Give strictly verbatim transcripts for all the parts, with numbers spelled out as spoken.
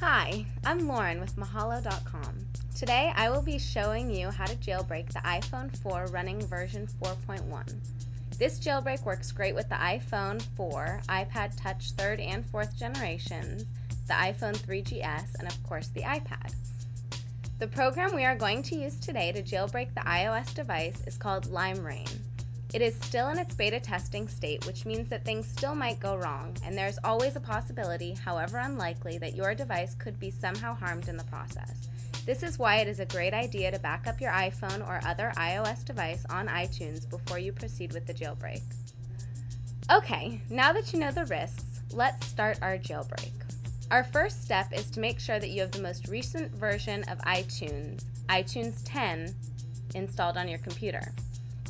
Hi, I'm Lauren with Mahalo dot com. Today I will be showing you how to jailbreak the iPhone four running version four point one. This jailbreak works great with the iPhone four, iPad Touch third and fourth generations, the iPhone three G S, and of course the iPad. The program we are going to use today to jailbreak the iOS device is called Limera one. It is still in its beta testing state, which means that things still might go wrong, and there is always a possibility, however unlikely, that your device could be somehow harmed in the process. This is why it is a great idea to back up your iPhone or other iOS device on iTunes before you proceed with the jailbreak. Okay, now that you know the risks, let's start our jailbreak. Our first step is to make sure that you have the most recent version of iTunes, iTunes ten, installed on your computer.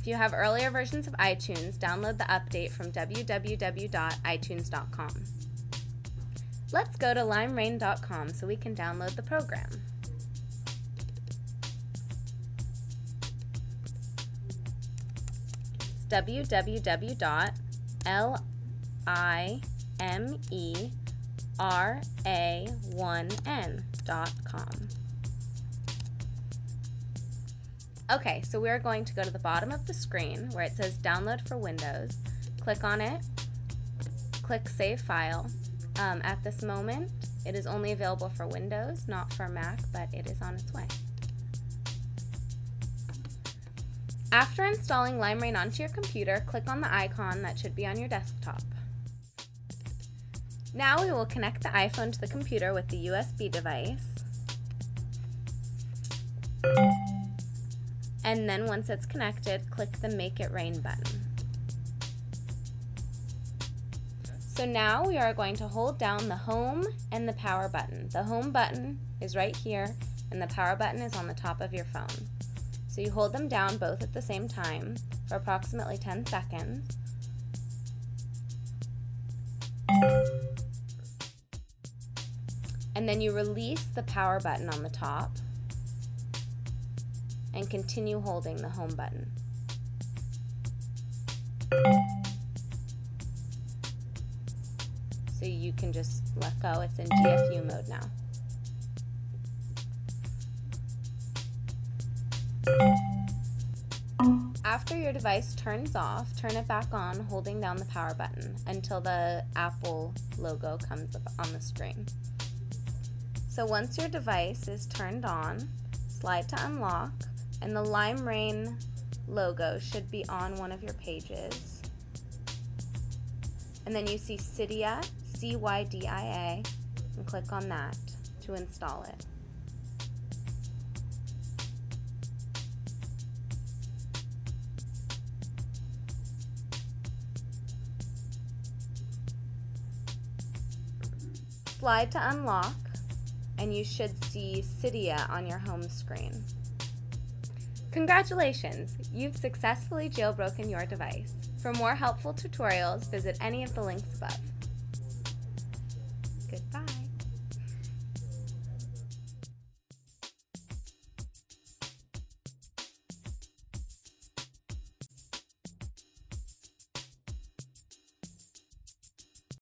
If you have earlier versions of iTunes, download the update from w w w dot itunes dot com. Let's go to Limera one n dot com so we can download the program. It's w w w dot limera one n dot com. Okay, so we're going to go to the bottom of the screen where it says Download for Windows. Click on it, click Save File. Um, at this moment, it is only available for Windows, not for Mac, but it is on its way. After installing Limera one onto your computer, click on the icon that should be on your desktop. Now we will connect the iPhone to the computer with the U S B device. And then once it's connected, click the Make It Rain button. So now we are going to hold down the Home and the Power button. The Home button is right here, and the Power button is on the top of your phone. So you hold them down both at the same time for approximately ten seconds. And then you release the Power button on the top and continue holding the Home button. So you can just let go, it's in D F U mode now. After your device turns off, turn it back on holding down the Power button until the Apple logo comes up on the screen. So once your device is turned on, slide to unlock, and the Limera one logo should be on one of your pages. And then you see Cydia, C Y D I A, and click on that to install it. Slide to unlock, and you should see Cydia on your home screen. Congratulations! You've successfully jailbroken your device. For more helpful tutorials, visit any of the links above. Goodbye.